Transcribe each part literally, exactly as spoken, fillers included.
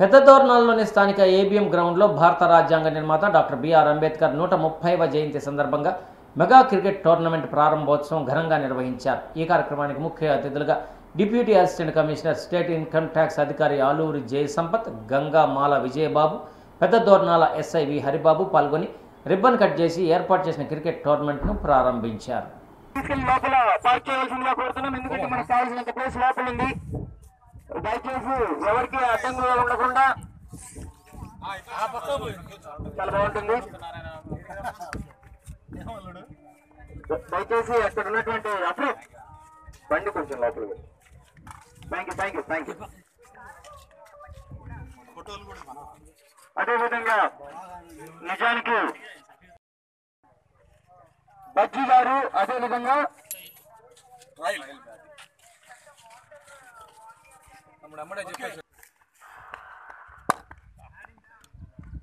పెద్దదోర్నల్లోని స్థానిక ఏబిఎం గ్రౌండ్లో భారత రాజ్యాంగ నిర్మాత డాక్టర్ బి ఆర్ అంబేద్కర్ నూట ముప్పైవ జయంతి సందర్భంగా మెగా క్రికెట్ టోర్నమెంట్ ప్రారంభోత్సవం ఘనంగా నిర్వహించారు. ఈ కార్యక్రమానికి ముఖ్య అతిథులుగా deputy assistant commissioner state income tax అధికారి ఆలూరి జయసంపత్, గంగామాల విజయబాబు, పెద్దదోర్నాల ఎస్ఐవి హరిబాబు పాల్గొని రిబ్బన్ కట్ చేసి ఏర్పాటు చేసిన క్రికెట్ టోర్నమెంట్ను ప్రారంభించారు. దయచేసి ఎవరికి అడ్డంగా ఉండకుండా చాలా బాగుంటుంది. దయచేసి అక్కడ ఉన్నటువంటి అఫ్రీక్ బండి కొంచెం లోపలికి వెళ్ళి thank you thank you thank you అదేవిధంగా నిజానికి బజ్జీ గారు, అదేవిధంగా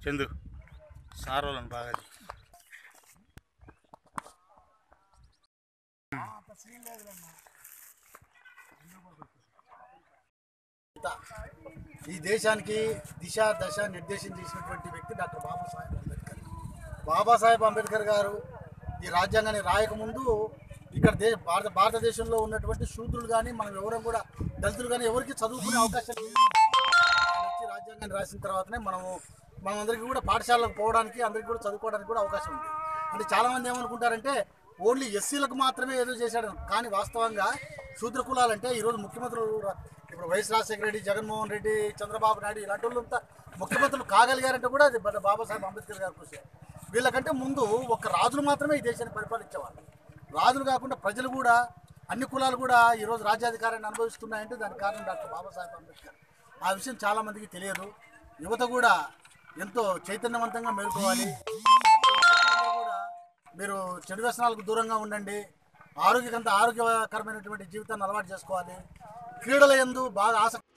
చందు సార్ వాళ్ళని బాగా ఈ దేశానికి దిశ దశ నిర్దేశం చేసినటువంటి వ్యక్తి డాక్టర్ బాబాసాహెబ్ అంబేద్కర్. బాబాసాహెబ్ అంబేద్కర్ గారు ఈ రాజ్యాంగాన్ని రాయకముందు ఇక్కడ దేశ భారత భారతదేశంలో ఉన్నటువంటి శూద్రులు కానీ మనం ఎవరం కూడా దళితులు కానీ ఎవరికి చదువుకునే అవకాశం వచ్చి రాజ్యాంగాన్ని రాసిన తర్వాతనే మనము మనందరికీ కూడా పాఠశాలకు పోవడానికి అందరికీ కూడా చదువుకోవడానికి కూడా అవకాశం ఉంది. అంటే చాలామంది ఏమనుకుంటారంటే ఓన్లీ ఎస్సీలకు మాత్రమే ఏదో చేశాడు, కానీ వాస్తవంగా శూద్ర కులాలంటే ఈరోజు ముఖ్యమంత్రులు ఇప్పుడు వైఎస్ రాజశేఖర రెడ్డి, జగన్మోహన్ రెడ్డి, చంద్రబాబు నాయుడు ఇలాంటి వాళ్ళంతా ముఖ్యమంత్రులు కాగలిగారంటే కూడా అది మన బాబాసాహెబ్ అంబేద్కర్ గారి కృషి. వీళ్ళకంటే ముందు ఒక రాజులు మాత్రమే ఈ దేశాన్ని పరిపాలించేవాళ్ళు. రాజులు కాకుండా ప్రజలు కూడా అన్ని కులాలు కూడా ఈరోజు రాజ్యాధికారాన్ని అనుభవిస్తున్నాయంటే దానికి కారణం డాక్టర్ బాబాసాహెబ్ అంబేద్కర్. ఆ విషయం చాలామందికి తెలియదు. యువత కూడా ఎంతో చైతన్యవంతంగా మేల్కోవాలి. కూడా మీరు చెడు వ్యసనాలకు దూరంగా ఉండండి, ఆరోగ్యకంత ఆరోగ్యకరమైనటువంటి జీవితాన్ని అలవాటు చేసుకోవాలి, క్రీడల యందు బాగా ఆసక్తి